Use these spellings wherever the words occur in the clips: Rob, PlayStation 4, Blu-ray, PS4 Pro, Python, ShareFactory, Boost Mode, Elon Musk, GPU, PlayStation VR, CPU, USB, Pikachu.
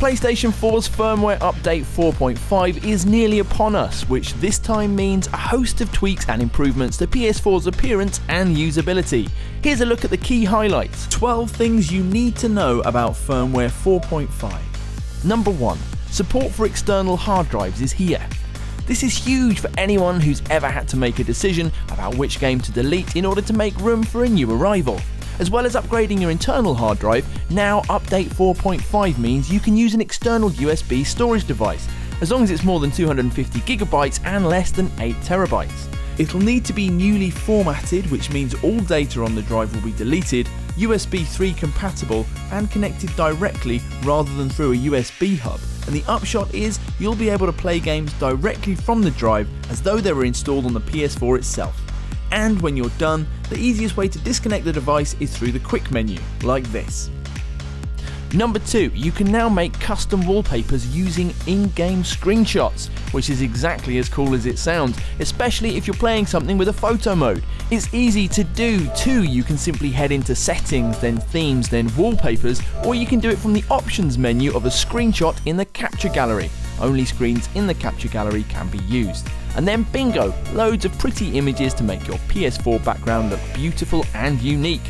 PlayStation 4's firmware update 4.5 is nearly upon us, which this time means a host of tweaks and improvements to PS4's appearance and usability. Here's a look at the key highlights. 12 things you need to know about firmware 4.5. Number 1. Support for external hard drives is here. This is huge for anyone who's ever had to make a decision about which game to delete in order to make room for a new arrival. As well as upgrading your internal hard drive, now update 4.5 means you can use an external USB storage device, as long as it's more than 250GB and less than 8TB. It'll need to be newly formatted, which means all data on the drive will be deleted, USB 3 compatible and connected directly rather than through a USB hub. And the upshot is you'll be able to play games directly from the drive as though they were installed on the PS4 itself. And when you're done, the easiest way to disconnect the device is through the quick menu, like this. Number 2, you can now make custom wallpapers using in-game screenshots, which is exactly as cool as it sounds, especially if you're playing something with a photo mode. It's easy to do too. You can simply head into settings, then themes, then wallpapers, or you can do it from the options menu of a screenshot in the capture gallery. Only screens in the capture gallery can be used. And then bingo, loads of pretty images to make your PS4 background look beautiful and unique.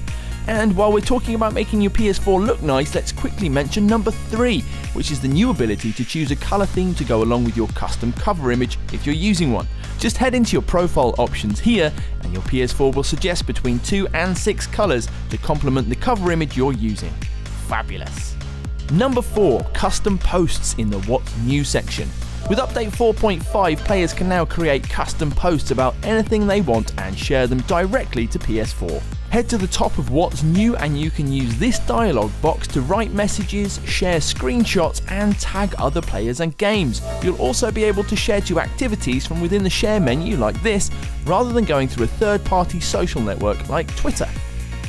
And while we're talking about making your PS4 look nice, let's quickly mention number 3, which is the new ability to choose a colour theme to go along with your custom cover image if you're using one. Just head into your profile options here, and your PS4 will suggest between 2 and 6 colours to complement the cover image you're using. Fabulous! Number 4, custom posts in the What's New section. With update 4.5, players can now create custom posts about anything they want and share them directly to PS4. Head to the top of What's New and you can use this dialog box to write messages, share screenshots and tag other players and games. You'll also be able to share to activities from within the share menu like this, rather than going through a third-party social network like Twitter.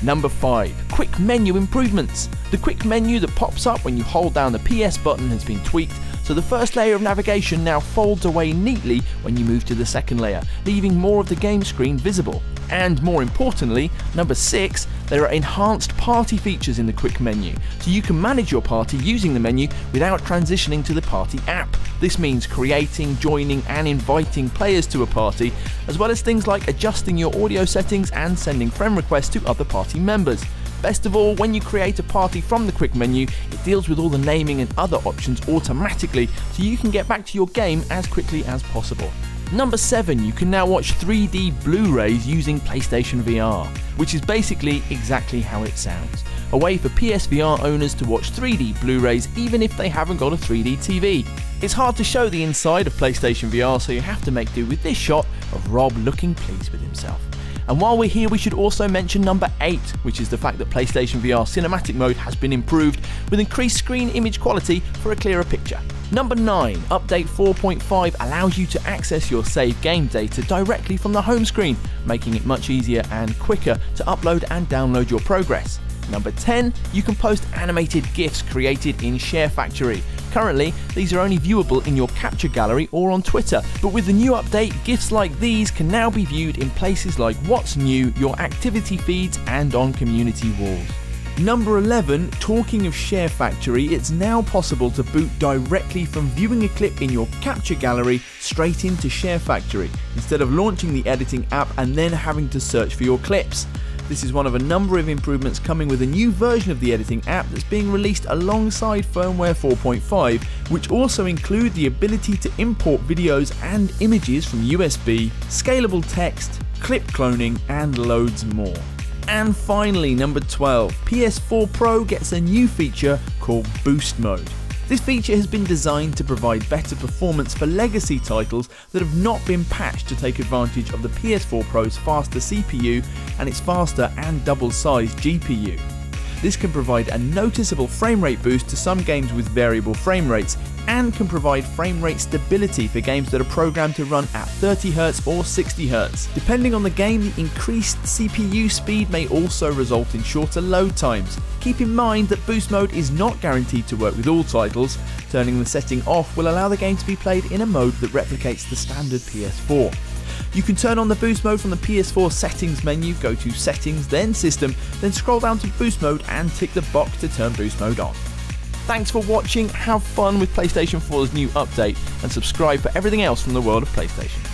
Number 5. Quick menu improvements. The quick menu that pops up when you hold down the PS button has been tweaked, so the first layer of navigation now folds away neatly when you move to the second layer, leaving more of the game screen visible. And more importantly, number 6, there are enhanced party features in the quick menu, so you can manage your party using the menu without transitioning to the party app. This means creating, joining and inviting players to a party, as well as things like adjusting your audio settings and sending friend requests to other party members. Best of all, when you create a party from the quick menu, it deals with all the naming and other options automatically, so you can get back to your game as quickly as possible. Number 7, you can now watch 3D Blu-rays using PlayStation VR, which is basically exactly how it sounds. A way for PSVR owners to watch 3D Blu-rays even if they haven't got a 3D TV. It's hard to show the inside of PlayStation VR, so you have to make do with this shot of Rob looking pleased with himself. And while we're here, we should also mention number 8, which is the fact that PlayStation VR cinematic mode has been improved with increased screen image quality for a clearer picture. Number 9, update 4.5 allows you to access your save game data directly from the home screen, making it much easier and quicker to upload and download your progress. Number 10, you can post animated GIFs created in ShareFactory. Currently, these are only viewable in your capture gallery or on Twitter, but with the new update, GIFs like these can now be viewed in places like What's New, your activity feeds and on community walls. Number 11, talking of ShareFactory, it's now possible to boot directly from viewing a clip in your capture gallery straight into ShareFactory, instead of launching the editing app and then having to search for your clips. This is one of a number of improvements coming with a new version of the editing app that's being released alongside firmware 4.5, which also include the ability to import videos and images from USB, scalable text, clip cloning, and loads more. And finally, number 12, PS4 Pro gets a new feature called Boost Mode. This feature has been designed to provide better performance for legacy titles that have not been patched to take advantage of the PS4 Pro's faster CPU and its faster and double-sized GPU. This can provide a noticeable frame rate boost to some games with variable frame rates and can provide frame rate stability for games that are programmed to run at 30Hz or 60Hz. Depending on the game, the increased CPU speed may also result in shorter load times. Keep in mind that Boost Mode is not guaranteed to work with all titles. Turning the setting off will allow the game to be played in a mode that replicates the standard PS4. You can turn on the Boost Mode from the PS4 settings menu, go to Settings, then System, then scroll down to Boost Mode and tick the box to turn Boost Mode on. Thanks for watching, have fun with PlayStation 4's new update, and subscribe for everything else from the world of PlayStation.